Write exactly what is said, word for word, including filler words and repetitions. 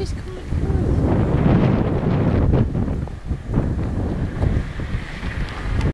just can't.